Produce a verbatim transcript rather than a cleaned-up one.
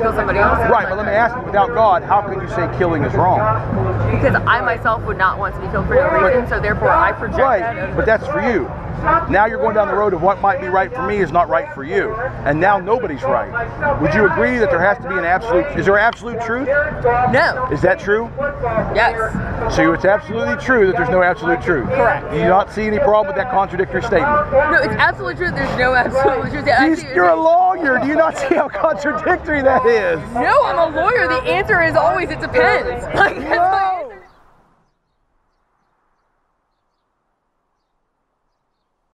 kill somebody else. Right, but let me ask you, without God, how can you say killing is wrong? Because I myself would not want to be killed for no reason, so therefore I project right, that. Right, but that's for you. Now you're going down the road of what might be right for me is not right for you. And now nobody's right. Would you agree that there has to be an absolute, is there absolute truth? No. Is that true? Yes. So it's absolutely true that there's no absolute truth. Correct. You do not see any problem with that contradictory statement? No, it's absolute truth. There's no absolute truth. He's, you're a lawyer. Do you not see how contradictory that is? No, I'm a lawyer. The answer is always it depends. Like, that's no.